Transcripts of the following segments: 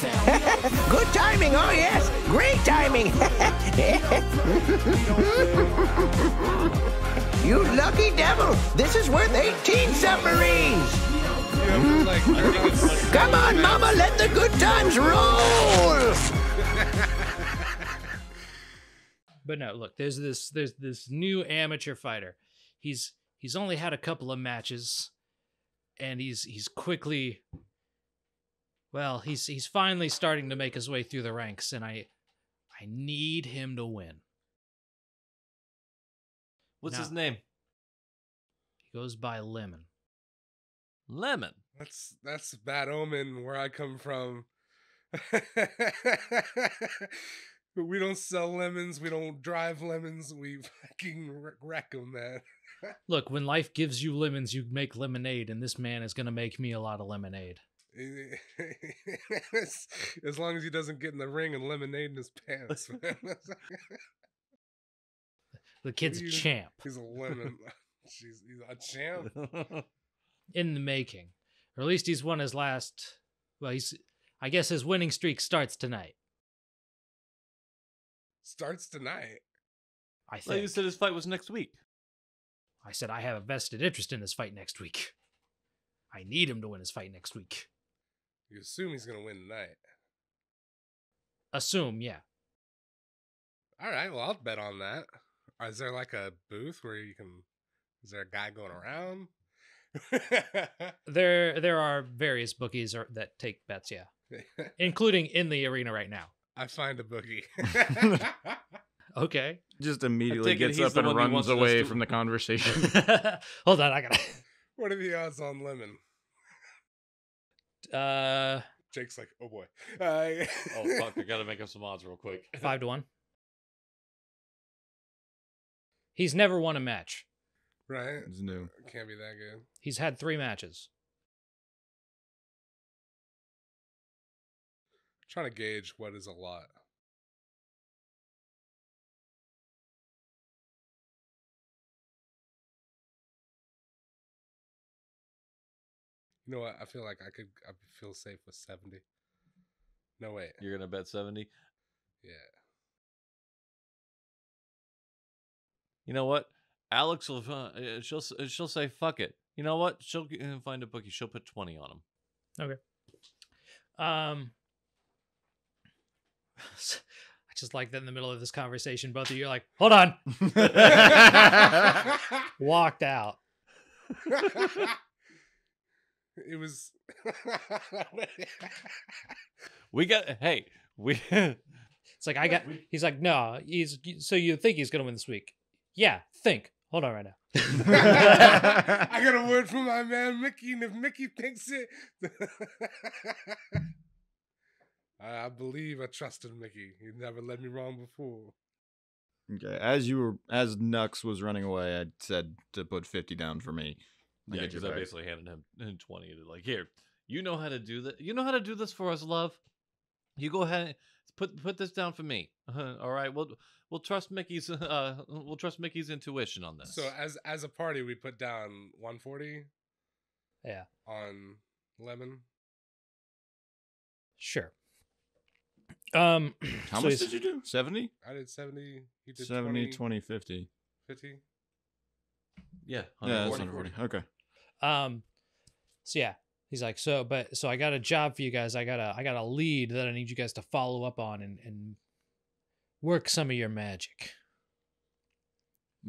Good timing, oh yes, great timing. You lucky devil, this is worth 18 submarines. Yeah, like, I think it's like come on, mama, let the good times roll. But no, look, there's this new amateur fighter. He's only had a couple of matches, and he's quickly, well, he's finally starting to make his way through the ranks, and I need him to win. What's his name? He goes by Lemon. Lemon. That's a bad omen where I come from. We don't sell lemons. We don't drive lemons. We fucking wreck them, man. Look, when life gives you lemons, you make lemonade, and this man is going to make me a lot of lemonade. As long as he doesn't get in the ring and lemonade in his pants, man. The kid's a champ. He's a lemon. Jeez, he's a champ? In the making. Or at least he's won his last... Well, I guess his winning streak starts tonight. Starts tonight. I think. Well, you said his fight was next week. I said I have a vested interest in this fight next week. I need him to win his fight next week. You assume he's going to win tonight. Assume, yeah. All right, well, I'll bet on that. Is there like a booth where you can... Is there a guy going around? There are various bookies that take bets, yeah. Including in the arena right now. I find a bookie. Okay. Just immediately gets up and runs away from the conversation. Hold on, I gotta... What are the odds on Lemon? Jake's like, oh boy. Oh fuck, I gotta make up some odds real quick. 5-1. He's never won a match. Right? It's new. It can't be that good. He's had 3 matches. Trying to gauge what is a lot. You know what? I feel like I feel safe with 70. No, wait. You're going to bet 70? Yeah. You know what? Alex will she'll say fuck it. You know what? She'll find a bookie. She'll put 20 on him. Okay. I just like that in the middle of this conversation, both of you are like, hold on. Walked out. It was... It's like, I got... He's like, no, so you think he's going to win this week? Yeah, think. Hold on right now. I got a word from my man, Mickey, and if Mickey thinks it... I believe I trusted Mickey. He never led me wrong before. Okay, as Nux was running away, I said to put 50 down for me. Yeah, because I basically handed him 20. To like, here, you know how to do that. You know how to do this for us, love. You go ahead and put this down for me. All right, we'll trust Mickey's intuition on this. So as a party, we put down 140. Yeah. On Lemon. Sure. How much did you do? 70? I did 70. He did 70, 20, 50. 50? Yeah. 140. Okay. So yeah. He's like, so I got a job for you guys. I got a lead that I need you guys to follow up on and work some of your magic.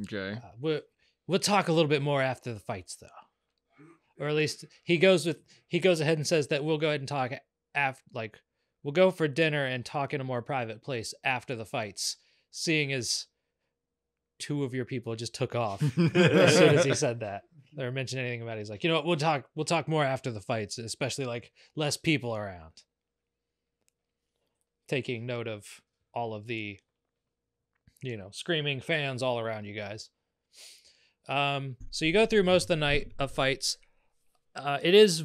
Okay. We'll talk a little bit more after the fights though. Or at least he goes ahead and says that we'll go ahead and talk after, like, we'll go for dinner and talk in a more private place after the fights, seeing as 2 of your people just took off as soon as he said that. Or mentioned anything about it. He's like, you know what, we'll talk more after the fights, especially like less people around. Taking note of all of the, you know, screaming fans all around you guys. So you go through most of the night of fights. It is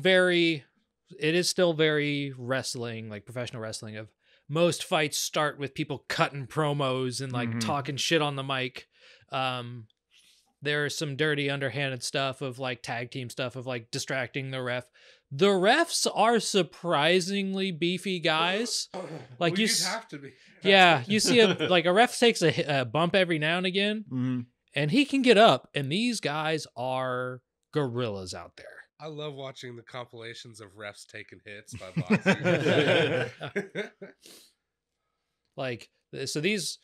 still very wrestling, like professional wrestling. Of most fights start with people cutting promos and like talking shit on the mic. There is some dirty underhanded stuff of like tag team stuff of like distracting the ref, The refs are surprisingly beefy guys. Like well, you have to be. Yeah, you see, a ref takes a bump every now and again, mm-hmm. and he can get up. And these guys are gorillas out there. I love watching the compilations of refs taking hits by boxing. Like so, these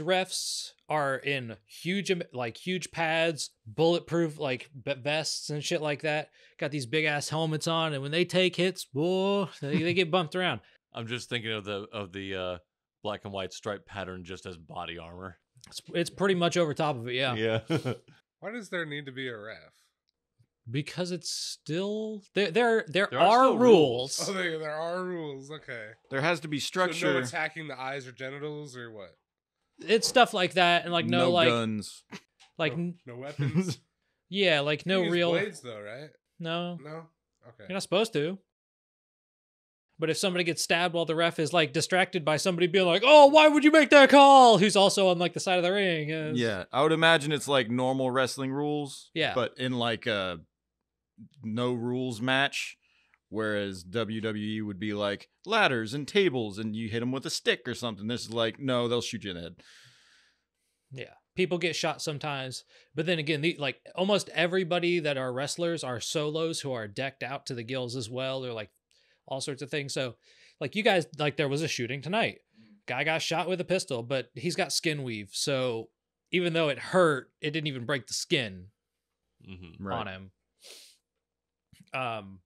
refs are in huge pads, bulletproof vests and shit like that. Got these big ass helmets on, and when they take hits, whoa, they get bumped around. I'm just thinking of the black and white stripe pattern just as body armor. It's pretty much over top of it, yeah. Yeah. Why does there need to be a ref? Because it's still there are rules. Oh, there are rules. Okay. There has to be structure. So no attacking the eyes or genitals or what? It's stuff like that, and no guns, no weapons. Yeah, no real blades though, right? No. Okay, you're not supposed to. But if somebody gets stabbed while the ref is distracted by somebody being like, "Oh, why would you make that call?" Who's also on the side of the ring? Yeah, I would imagine it's normal wrestling rules. Yeah, but in a no rules match. Whereas WWE would be ladders and tables and you hit them with a stick or something. This is no, they'll shoot you in the head. Yeah. People get shot sometimes. But then again, almost everybody that are wrestlers are solos who are decked out to the gills as well. They're all sorts of things. So you guys, there was a shooting tonight. Guy got shot with a pistol, but he's got skin weave. So even though it hurt, it didn't even break the skin mm-hmm, right. on him.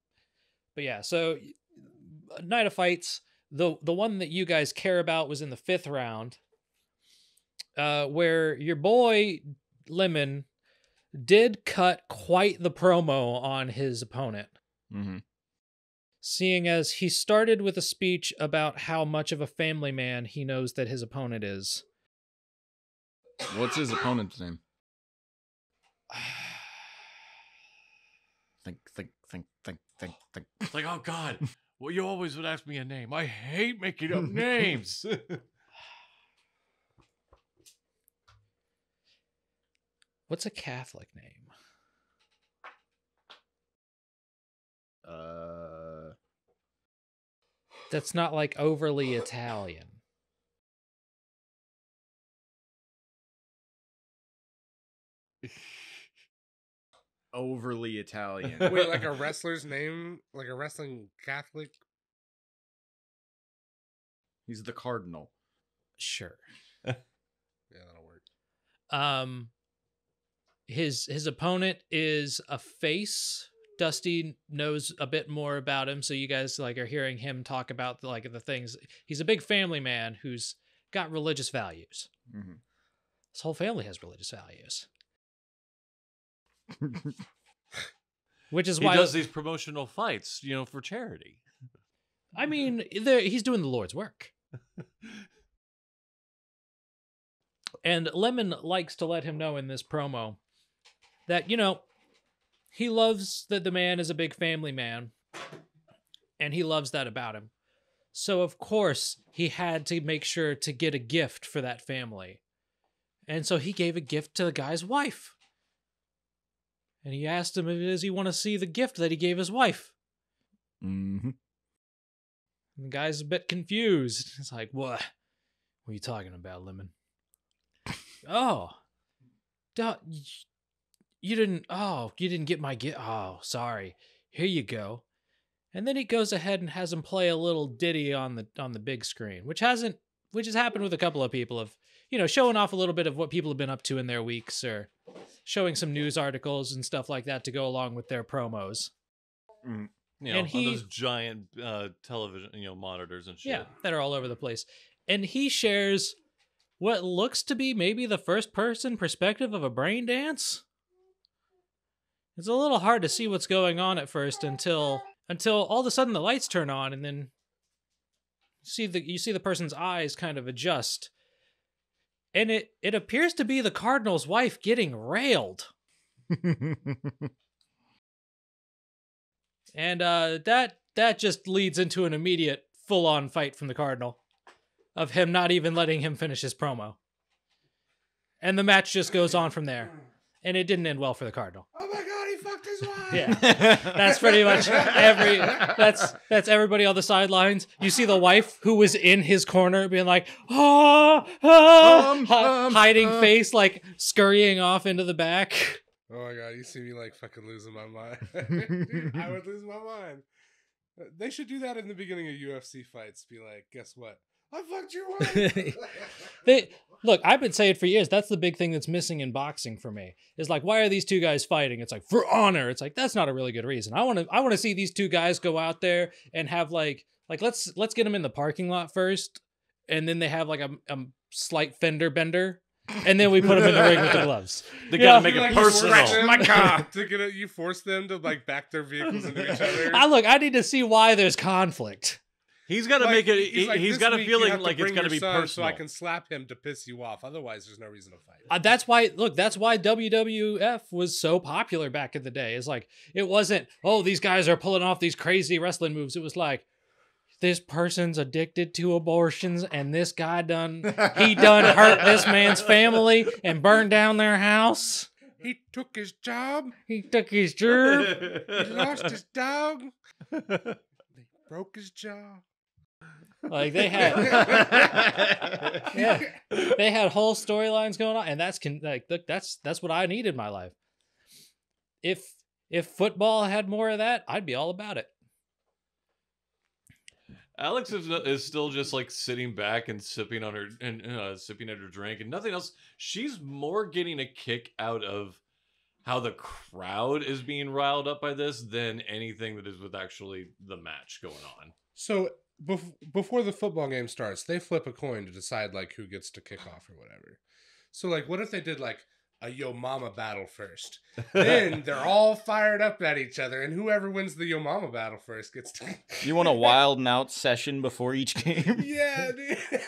But yeah, so Night of Fights, the one that you guys care about was in the 5th round, where your boy Lemon did cut quite the promo on his opponent. Mm-hmm. Seeing as he started with a speech about how much of a family man he knows that his opponent is. What's his opponent's name? Think. It's oh God, well, you always would ask me a name. I hate making up names. What's a Catholic name? That's not overly Italian. Overly Italian. Wait, a wrestler's name? A wrestling Catholic? He's the Cardinal. Sure. Yeah, that'll work. His opponent is a face. Dusty knows a bit more about him, so you guys are hearing him talk about the things. He's a big family man who's got religious values. Mm-hmm. His whole family has religious values. Which is why he does these promotional fights, for charity. I mean, he's doing the Lord's work. And Lemon likes to let him know in this promo that, he loves that the man is a big family man, and he loves that about him. So, of course, he had to make sure to get a gift for that family. And so he gave a gift to the guy's wife. And he asked him, does he want to see the gift that he gave his wife? Mm-hmm. And the guy's a bit confused. It's what are you talking about, Lemon? Oh, you didn't get my gift. Oh, sorry. Here you go. And then he goes ahead and has him play a little ditty on the big screen, which has happened with a couple of people of, showing off a little bit of what people have been up to in their weeks or showing some news articles and stuff like that to go along with their promos. Mm. And on those giant television, monitors and shit. Yeah, that are all over the place. And he shares what looks to be maybe the first-person perspective of a brain dance. It's a little hard to see what's going on at first until all of a sudden the lights turn on and then you see the person's eyes kind of adjust. And it appears to be the Cardinal's wife getting railed. And that just leads into an immediate full-on fight from the Cardinal of him not even letting him finish his promo. And the match just goes on from there. And it didn't end well for the Cardinal. Oh my God, he fucked fuck is why? Yeah, that's pretty much every. That's everybody on the sidelines. You see the wife who was in his corner being like, oh, oh, hiding face, like scurrying off into the back. Oh my god, you see me like fucking losing my mind. Dude, I would lose my mind. They should do that in the beginning of UFC fights. Be like, guess what? I fucked your wife. Look, I've been saying for years, that's the big thing that's missing in boxing for me. Is like, why are these two guys fighting? It's like, for honor. It's like, that's not a really good reason. I want to see these two guys go out there and have like let's get them in the parking lot first, and then they have like a slight fender bender. And then we put them in the ring with the gloves. They gotta make it personal. My God, you force them to like back their vehicles into each other. I need to see why there's conflict. He's gotta make it. He's got a feeling like it's gotta be personal. So I can slap him to piss you off. Otherwise, there's no reason to fight. That's why. Look, that's why WWF was so popular back in the day. It's like it wasn't. Oh, these guys are pulling off these crazy wrestling moves. It was like, this person's addicted to abortions, and this guy done hurt this man's family and burned down their house. He took his job. He took his germ. He lost his dog. They broke his jaw. Like they had, yeah, they had whole storylines going on, and that's what I need in my life. If football had more of that, I'd be all about it. Alex is still just like sitting back and sipping at her drink and nothing else. She's more getting a kick out of how the crowd is being riled up by this than anything that is with actually the match going on. So before the football game starts, they flip a coin to decide like who gets to kick off or whatever. So like, what if they did like a Yo Mama battle first? Then they're all fired up at each other, and whoever wins the Yo Mama battle first gets to... You want a wild and out session before each game? Yeah, dude.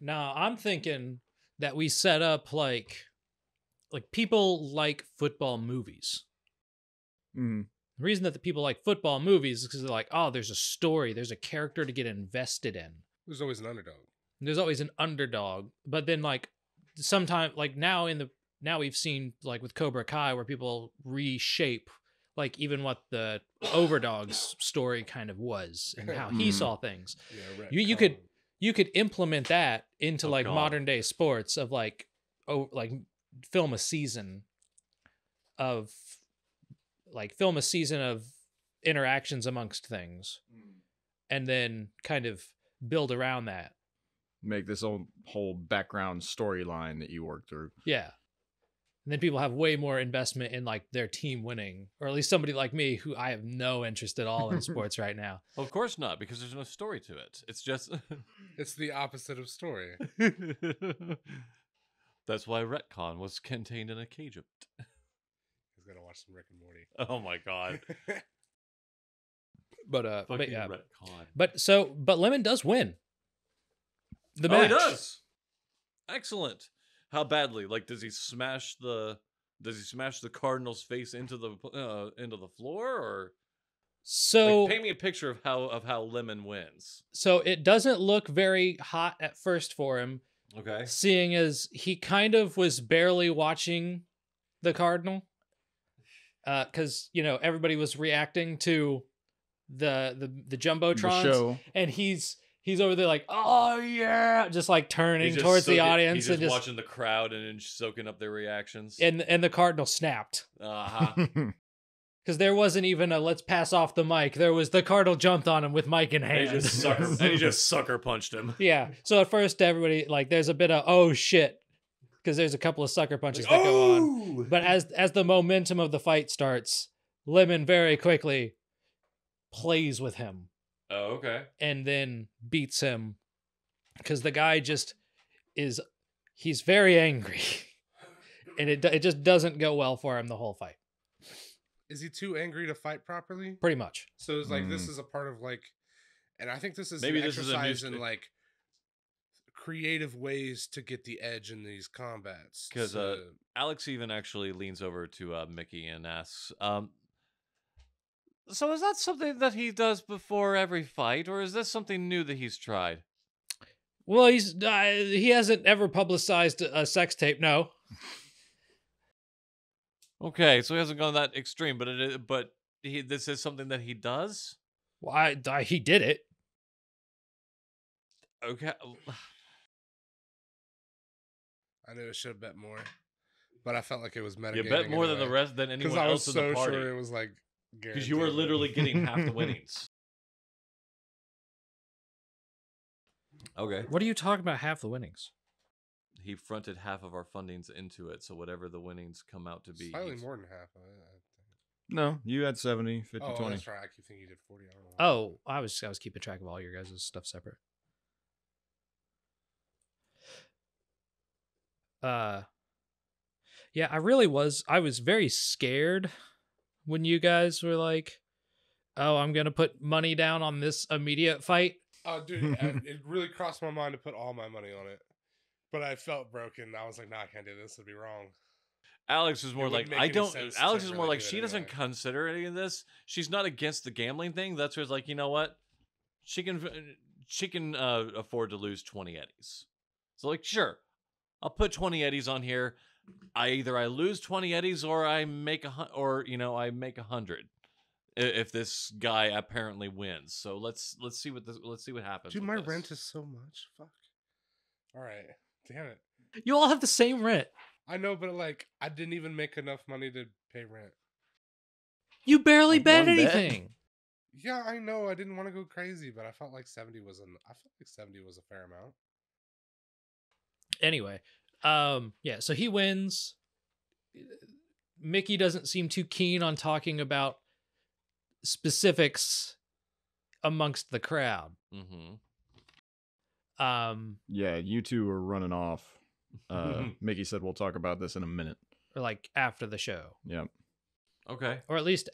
Nah, I'm thinking that we set up like people like football movies. Mm. The reason that the people like football movies is because they're like, oh, there's a story, there's a character to get invested in. There's always an underdog. There's always an underdog, but then like, sometimes like now we've seen like with Cobra Kai where people reshape like even what the overdog's story kind of was and how he saw things. Yeah, right. You could implement that into like modern day sports of like, oh, like film a season of interactions amongst things and then kind of build around that. Make this whole background storyline that you work through. Yeah. And then people have way more investment in like their team winning, or at least somebody like me who I have no interest at all in sports right now. Well, of course not, because there's no story to it. It's just... It's the opposite of story. That's why retcon was contained in a cage. He's got to watch some Rick and Morty. Oh my God. But yeah. Retcon. But Lemon does win. The match. Oh, he does. Excellent. How badly? Like, does he smash the Cardinal's face into the floor? Or so, like, paint me a picture of how Lemon wins. So it doesn't look very hot at first for him. Okay. Seeing as he kind of was barely watching the Cardinal, because you know everybody was reacting to the jumbotrons, and he's over there like, oh yeah, just like turning towards the audience. He's just watching the crowd and soaking up their reactions. And the Cardinal snapped. Uh-huh. Because there wasn't even a let's pass off the mic. There was the Cardinal jumped on him with mic in hand. And he just sucker punched him. Yeah. So at first everybody, like, there's a bit of, oh shit. Because there's a couple of sucker punches like, that go on. But as the momentum of the fight starts, Lemon very quickly plays with him. Oh, okay. And then beats him because the guy just he's very angry and it just doesn't go well for him the whole fight. Is he too angry to fight properly? Pretty much. So it's like, this is a part of like, and I think this is maybe an exercise in like creative ways to get the edge in these combats. Because Alex even actually leans over to Mickey and asks, so is that something that he does before every fight, or is this something new that he's tried? Well, he hasn't ever publicized a sex tape, no. Okay, so he hasn't gone that extreme, but this is something that he does? Well, he did it. Okay. I knew I should have bet more, but I felt like it was metagaming. You bet more anyway. Than the rest than anyone else in the party. Because I was so sure it was like guaranteed. Because you were literally getting half the winnings. Okay. What are you talking about? Half the winnings. He fronted half of our fundings into it, so whatever the winnings come out to be. Slightly more than half. No, you had 70, 50, 20. That's right. I keep thinking you did 40. I don't know. Oh, I was keeping track of all your guys' stuff separate. Yeah, I really was. I was very scared when you guys were like, "Oh, I'm gonna put money down on this immediate fight." Oh, dude, it really crossed my mind to put all my money on it, but I felt broken. I was like, "No, I can't do this. It'd be wrong." Alex is more like, "I don't." Alex is more like, "She doesn't consider any of this. She's not against the gambling thing." That's where it's like, you know what? She can afford to lose 20 eddies. So like, sure, I'll put 20 eddies on here. I either lose 20 eddies or I make a 100. If this guy apparently wins, so let's see what happens. Dude, my rent is so much. Fuck. All right, damn it. You all have the same rent. I know, but like, I didn't even make enough money to pay rent. You barely bet anything. Yeah, I know. I didn't want to go crazy, but I felt like 70 was a fair amount. Anyway, yeah. So he wins. Mickey doesn't seem too keen on talking about specifics amongst the crowd. Mm-hmm. Yeah, you two are running off. Mickey said we'll talk about this in a minute, or like after the show. Yep. Okay. Or at least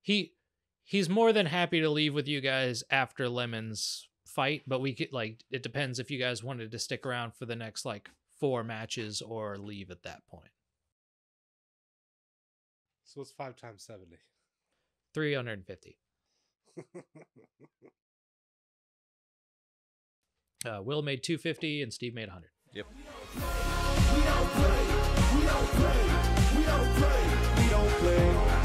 he's more than happy to leave with you guys after Lemon's fight, but we could, like, it depends if you guys wanted to stick around for the next like 4 matches or leave at that point. So it's 5 times 70. 350. Will made 250 and Steve made 100. Yep. We don't play.